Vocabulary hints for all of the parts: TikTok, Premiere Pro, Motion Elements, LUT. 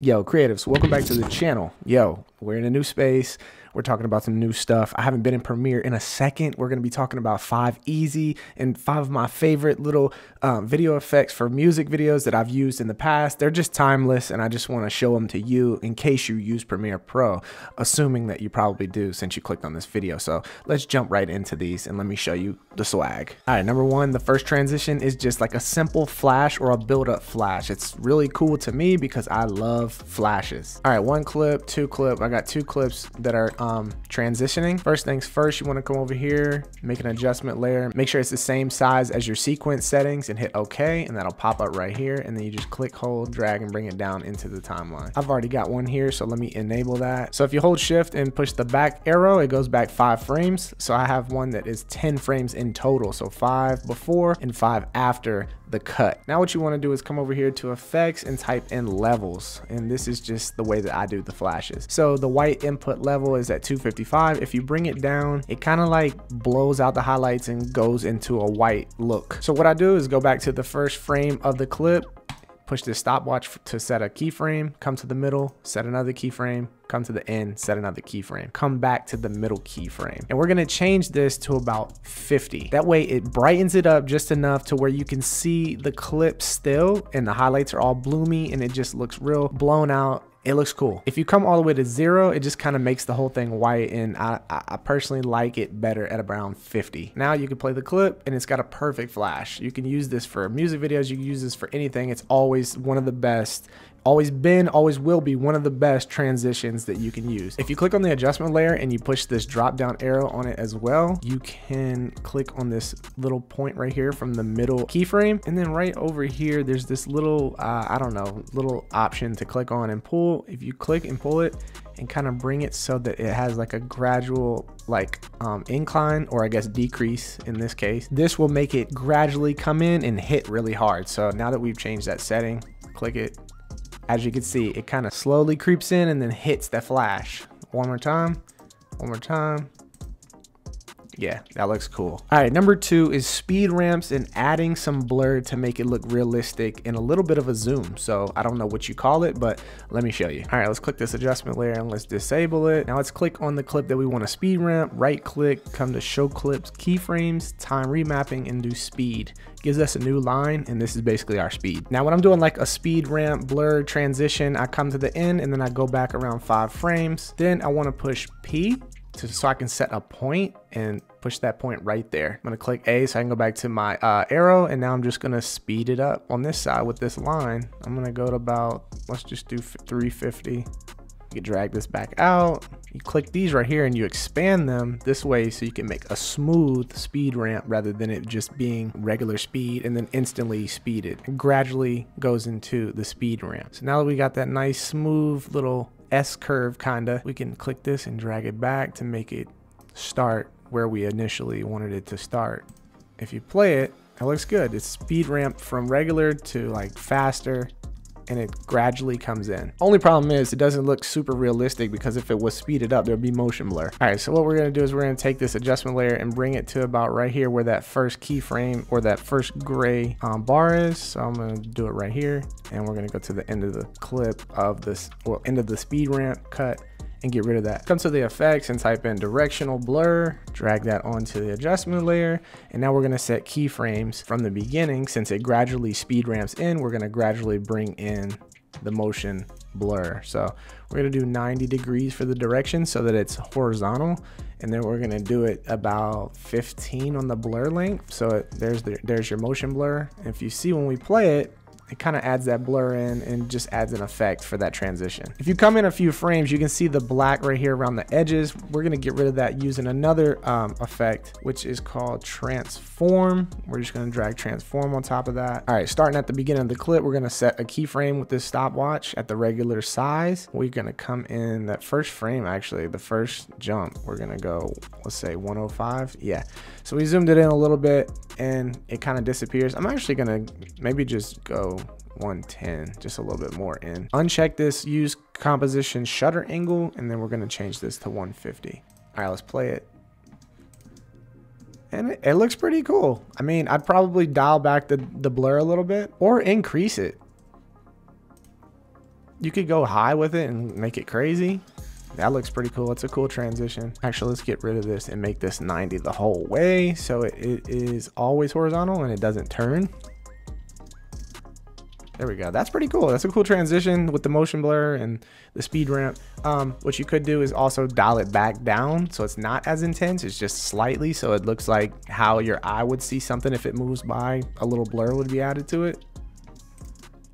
Yo, creatives, welcome back to the channel. Yo, we're in a new space. We're talking about some new stuff. I haven't been in Premiere in a second. We're going to be talking about 5 easy and 5 of my favorite little video effects for music videos that I've used in the past. They're just timeless, and I just want to show them to you in case you use Premiere Pro, assuming that you probably do since you clicked on this video. So let's jump right into these and let me show you the swag. All right, number one, the first transition is just like a simple flash or a build-up flash. It's really cool to me because I love flashes. All right, one clip, two clip. I got two clips that are transitioning. First things first, you want to come over here, make an adjustment layer, make sure it's the same size as your sequence settings and hit OK, and that'll pop up right here. And then you just click, hold, drag, and bring it down into the timeline. I've already got one here, so let me enable that. So if you hold shift and push the back arrow, it goes back 5 frames. So I have one that is 10 frames in total. So 5 before and 5 after the cut. Now what you want to do is come over here to effects and type in levels. And this is just the way that I do the flashes. So the white input level is at 255. If you bring it down, it kind of like blows out the highlights and goes into a white look. So what I do is go back to the first frame of the clip, push the stopwatch to set a keyframe, come to the middle, set another keyframe, come to the end, set another keyframe, come back to the middle keyframe. And we're gonna change this to about 50. That way it brightens it up just enough to where you can see the clip still and the highlights are all bloomy and it just looks real blown out. It looks cool. If you come all the way to 0, it just kind of makes the whole thing white, and I personally like it better at around 50. Now you can play the clip and it's got a perfect flash. You can use this for music videos, you can use this for anything. It's always one of the best, always been, always will be one of the best transitions that you can use. If you click on the adjustment layer and you push this drop down arrow on it as well, you can click on this little point right here from the middle keyframe. And then right over here, there's this little, I don't know, little option to click on and pull. If you click and pull it and kind of bring it so that it has like a gradual like incline, or I guess decrease in this case, this will make it gradually come in and hit really hard. So now that we've changed that setting, click it. As you can see, it kind of slowly creeps in and then hits that flash. One more time, one more time. Yeah, that looks cool. All right, number two is speed ramps and adding some blur to make it look realistic and a little bit of a zoom. So I don't know what you call it, but let me show you. All right, let's click this adjustment layer and let's disable it. Now let's click on the clip that we want to speed ramp, right click, come to show clips, keyframes, time remapping, and do speed. Gives us a new line, and this is basically our speed. Now when I'm doing like a speed ramp, blur, transition, I come to the end and then I go back around 5 frames. Then I want to push P so I can set a point and push that point right there. I'm gonna click A so I can go back to my arrow, and now I'm just gonna speed it up on this side with this line. I'm gonna go to about, let's just do 350. You drag this back out, you click these right here and you expand them this way so you can make a smooth speed ramp rather than it just being regular speed and then instantly speeded. It gradually goes into the speed ramp. So now that we got that nice smooth little S-curve kinda, we can click this and drag it back to make it start where we initially wanted it to start. If you play it, it looks good. It's speed ramp from regular to like faster, and it gradually comes in. Only problem is it doesn't look super realistic because if it was speeded up, there'd be motion blur. All right, so what we're gonna do is we're gonna take this adjustment layer and bring it to about right here where that first keyframe or that first gray bar is. So I'm gonna do it right here, and we're gonna go to the end of the clip of this, well, end of the speed ramp cut, and get rid of that. Come to the effects and type in directional blur, drag that onto the adjustment layer. And now we're gonna set keyframes from the beginning. Since it gradually speed ramps in, we're gonna gradually bring in the motion blur. So we're gonna do 90 degrees for the direction so that it's horizontal. And then we're gonna do it about 15 on the blur length. So there's your motion blur. And if you see when we play it, it kind of adds that blur in and just adds an effect for that transition. If you come in a few frames, you can see the black right here around the edges. We're gonna get rid of that using another effect, which is called transform. We're just gonna drag transform on top of that. All right, starting at the beginning of the clip, we're gonna set a keyframe with this stopwatch at the regular size. We're gonna come in that first frame, actually, the first jump. We're gonna go, let's say 105, yeah. So we zoomed it in a little bit and it kind of disappears. I'm actually gonna maybe just go 110, just a little bit more in. Uncheck this, use composition shutter angle, and then we're gonna change this to 150. All right, let's play it. And it looks pretty cool. I mean, I'd probably dial back the blur a little bit or increase it. You could go high with it and make it crazy. That looks pretty cool. It's a cool transition. Actually, let's get rid of this and make this 90 the whole way. So it is always horizontal and it doesn't turn. There we go. That's pretty cool. That's a cool transition with the motion blur and the speed ramp. What you could do is also dial it back down so it's not as intense. It's just slightly, so it looks like how your eye would see something if it moves by. A little blur would be added to it.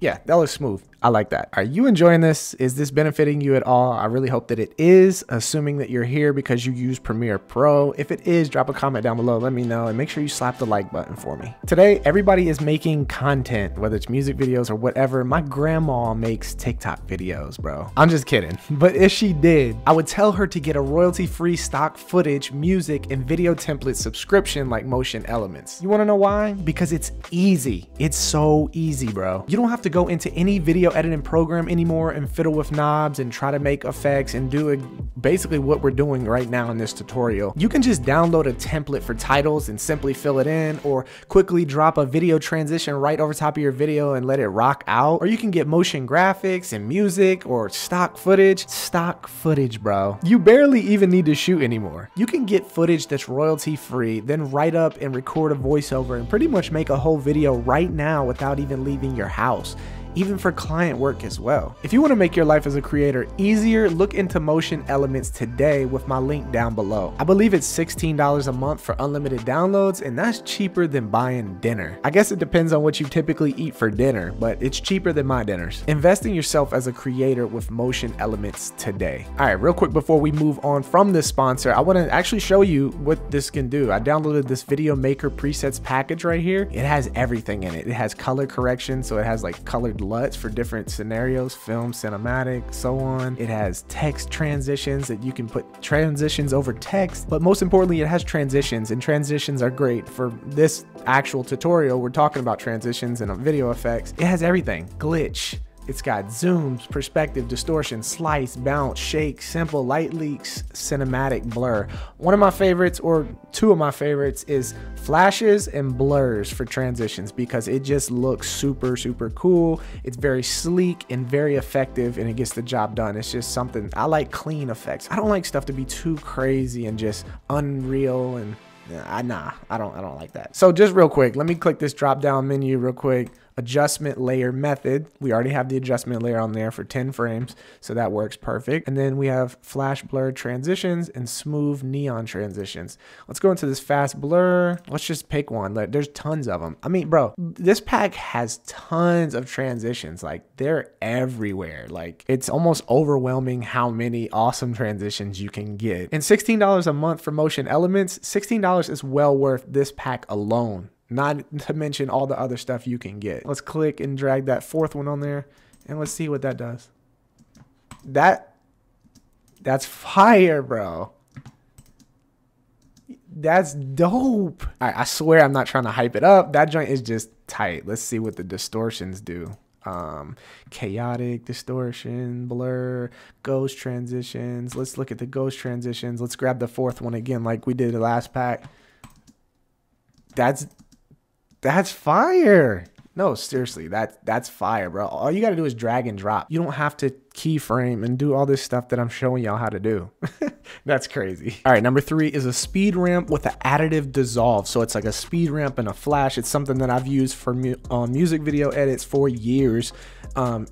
Yeah, that looks smooth. I like that. Are you enjoying this? Is this benefiting you at all? I really hope that it is, assuming that you're here because you use Premiere Pro. If it is, drop a comment down below, let me know, and make sure you slap the like button for me. Today, everybody is making content, whether it's music videos or whatever. My grandma makes TikTok videos, bro. I'm just kidding. But if she did, I would tell her to get a royalty-free stock footage, music, and video template subscription like Motion Elements. You wanna know why? Because it's easy. It's so easy, bro. You don't have to go into any video editing program anymore and fiddle with knobs and try to make effects and do basically what we're doing right now in this tutorial. You can just download a template for titles and simply fill it in, or quickly drop a video transition right over top of your video and let it rock out. Or you can get motion graphics and music or stock footage. Stock footage, bro. You barely even need to shoot anymore. You can get footage that's royalty free, then write up and record a voiceover and pretty much make a whole video right now without even leaving your house. Even for client work as well. If you want to make your life as a creator easier, look into Motion Elements today with my link down below. I believe it's $16 a month for unlimited downloads, and that's cheaper than buying dinner. I guess it depends on what you typically eat for dinner, but it's cheaper than my dinners. Invest in yourself as a creator with Motion Elements today. All right, real quick before we move on from this sponsor, I want to actually show you what this can do. I downloaded this Video Maker presets package right here. It has everything in it. It has color correction, so it has like colored LUTs for different scenarios, film, cinematic, so on. It has text transitions that you can put transitions over text, but most importantly, it has transitions, and transitions are great for this actual tutorial. We're talking about transitions and video effects. It has everything. Glitch. It's got zooms, perspective, distortion, slice, bounce, shake, simple, light leaks, cinematic, blur. One of my favorites, or two of my favorites, is flashes and blurs for transitions because it just looks super, super cool. It's very sleek and very effective, and it gets the job done. It's just something, I like clean effects. I don't like stuff to be too crazy and just unreal, and I don't like that. So just real quick, let me click this drop down menu real quick. Adjustment layer method. We already have the adjustment layer on there for 10 frames, so that works perfect. And then we have flash blur transitions and smooth neon transitions. Let's go into this fast blur. Let's just pick one. There's tons of them. I mean, bro, this pack has tons of transitions. Like, they're everywhere. Like, it's almost overwhelming how many awesome transitions you can get. And $16 a month for Motion Elements, $16 is well worth this pack alone. Not to mention all the other stuff you can get. Let's click and drag that fourth one on there, and let's see what that does. That's fire, bro. That's dope. All right, I swear I'm not trying to hype it up. That joint is just tight. Let's see what the distortions do. Chaotic distortion, blur, ghost transitions. Let's look at the ghost transitions. Let's grab the fourth one again like we did the last pack. That's fire. No, seriously, that's fire, bro. All you gotta do is drag and drop. You don't have to keyframe and do all this stuff that I'm showing y'all how to do. That's crazy. All right, number three is a speed ramp with an additive dissolve. So it's like a speed ramp and a flash. It's something that I've used for music video edits for years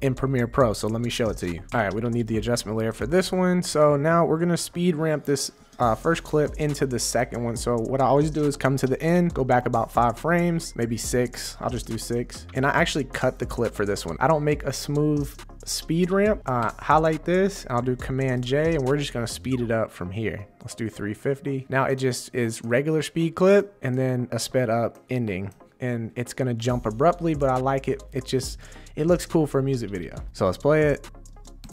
in Premiere Pro. So let me show it to you. All right, we don't need the adjustment layer for this one. So now we're gonna speed ramp this first clip into the second one. So what I always do is come to the end, go back about 5 frames, maybe 6. I'll just do 6. And I actually cut the clip for this one. I don't make a smooth speed ramp. Highlight this, I'll do Command J, and we're just gonna speed it up from here. Let's do 350. Now it just is regular speed clip and then a sped up ending. And it's gonna jump abruptly, but I like it. It looks cool for a music video. So let's play it.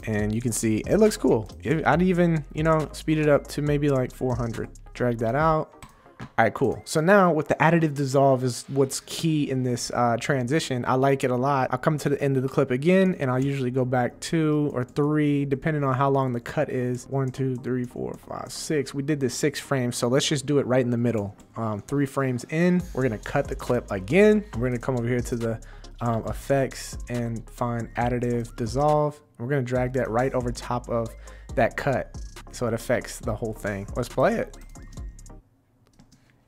And you can see it looks cool. I'd even, you know, speed it up to maybe like 400. Drag that out. All right, cool. So now with the additive dissolve is what's key in this transition. I like it a lot. I'll come to the end of the clip again, and I'll usually go back 2 or 3, depending on how long the cut is. 1, 2, 3, 4, 5, 6. We did this 6 frames, so let's just do it right in the middle. 3 frames in, we're gonna cut the clip again. We're gonna come over here to the effects and find additive dissolve. We're gonna drag that right over top of that cut so it affects the whole thing. Let's play it.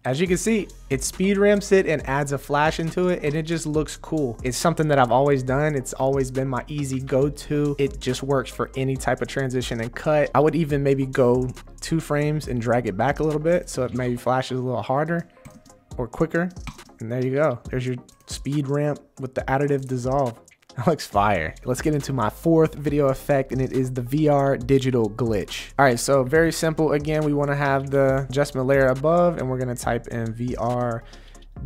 As you can see, it speed ramps it and adds a flash into it, and it just looks cool. It's something that I've always done. It's always been my easy go-to. It just works for any type of transition and cut. I would even maybe go 2 frames and drag it back a little bit so it maybe flashes a little harder or quicker. And there you go. There's your speed ramp with the additive dissolve. That looks fire. Let's get into my 4th video effect, and it is the VR digital glitch. All right, so very simple. Again, we want to have the adjustment layer above, and we're going to type in VR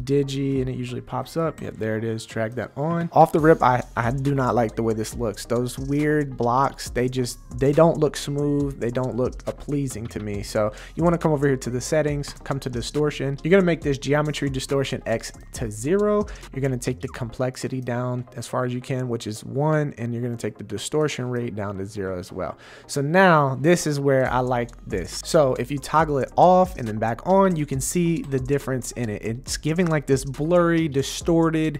digi, and it usually pops up. Yep, there it is. Drag that on. Off the rip, I do not like the way this looks. Those weird blocks, they don't look smooth. They don't look pleasing to me. So you want to come over here to the settings, come to distortion. You're going to make this geometry distortion X to 0. You're going to take the complexity down as far as you can, which is 1, and you're going to take the distortion rate down to 0 as well. So now this is where I like this. So if you toggle it off and then back on, you can see the difference in it. It's giving like this blurry, distorted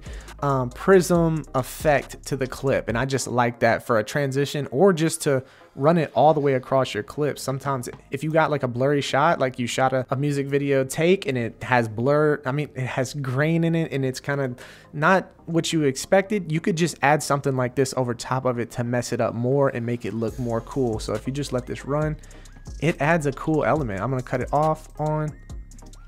prism effect to the clip. And I just like that for a transition, or just to run it all the way across your clip. Sometimes if you got like a blurry shot, like you shot a music video take and it has blur, I mean, it has grain in it and it's kind of not what you expected, you could just add something like this over top of it to mess it up more and make it look more cool. So if you just let this run, it adds a cool element. I'm gonna cut it off, on.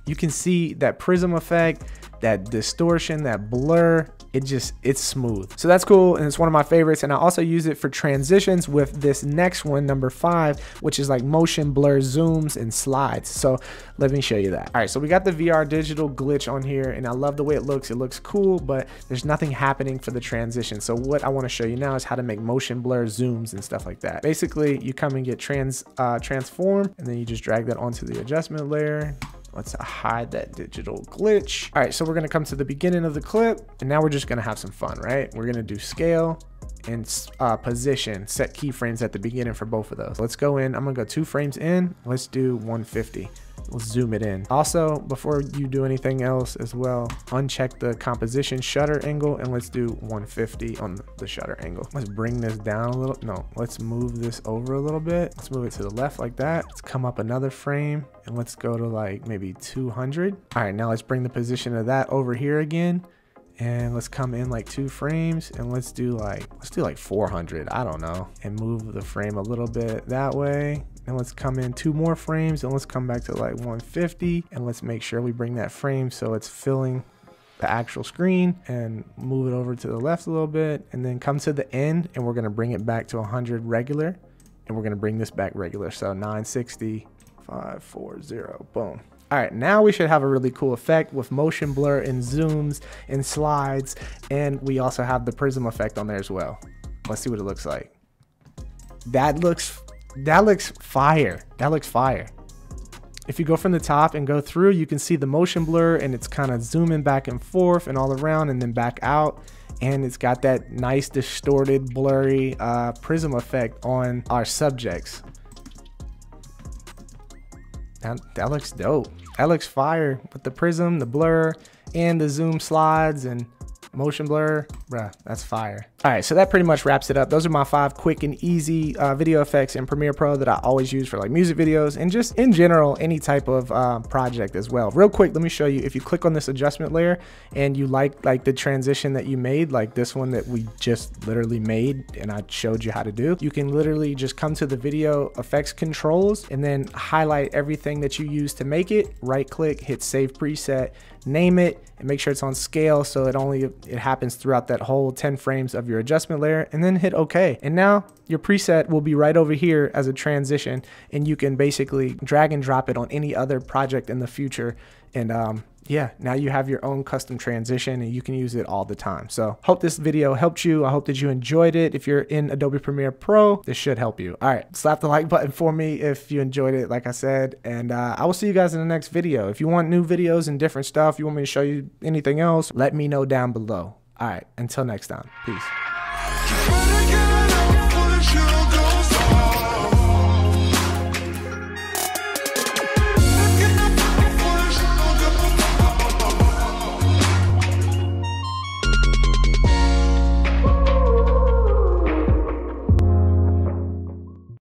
You can see that prism effect, that distortion, that blur. It's smooth. So that's cool, and it's one of my favorites, and I also use it for transitions with this next one, number 5, which is like motion blur zooms and slides. So let me show you that. All right, so we got the VR digital glitch on here, and I love the way it looks. It looks cool, but there's nothing happening for the transition. So what I want to show you now is how to make motion blur zooms and stuff like that. Basically, you come and get transform, and then you just drag that onto the adjustment layer. Let's hide that digital glitch. All right, so we're gonna come to the beginning of the clip, and now we're just gonna have some fun, right? We're gonna do scale and position, set keyframes at the beginning for both of those. Let's go in, I'm gonna go 2 frames in, let's do 150. We'll zoom it in. Also, before you do anything else as well, uncheck the composition shutter angle, and let's do 150 on the shutter angle. Let's bring this down a little. No, let's move this over a little bit. Let's move it to the left like that. Let's come up another frame, and let's go to like maybe 200. All right, now let's bring the position of that over here again. And let's come in like 2 frames, and let's do like 400, I don't know, and move the frame a little bit that way. And let's come in 2 more frames, and let's come back to like 150, and let's make sure we bring that frame so it's filling the actual screen, and move it over to the left a little bit, and then come to the end, and we're gonna bring it back to 100 regular, and we're gonna bring this back regular. So 960, 540, boom. All right, now we should have a really cool effect with motion blur and zooms and slides, and we also have the prism effect on there as well. Let's see what it looks like. That looks fire. That looks fire. If you go from the top and go through, you can see the motion blur, and it's kind of zooming back and forth and all around and then back out. And it's got that nice distorted, blurry prism effect on our subjects. That looks dope. That looks fire with the prism, the blur, and the zoom slides and motion blur. Bruh, that's fire. All right, so that pretty much wraps it up. Those are my 5 quick and easy video effects in Premiere Pro that I always use for like music videos and just in general, any type of project as well. Real quick, let me show you. If you click on this adjustment layer and you like the transition that you made, like this one that we just literally made and I showed you how to do, you can literally just come to the video effects controls and then highlight everything that you use to make it, right click, hit save preset, name it, and make sure it's on scale so it happens throughout that whole 10 frames of your adjustment layer, and then hit OK. And now your preset will be right over here as a transition, and you can basically drag and drop it on any other project in the future. And yeah, now you have your own custom transition and you can use it all the time. So hope this video helped you. I hope that you enjoyed it. If you're in Adobe Premiere Pro, this should help you. All right, slap the like button for me if you enjoyed it, like I said, and I will see you guys in the next video. If you want new videos and different stuff, you want me to show you anything else, let me know down below. All right, until next time, peace.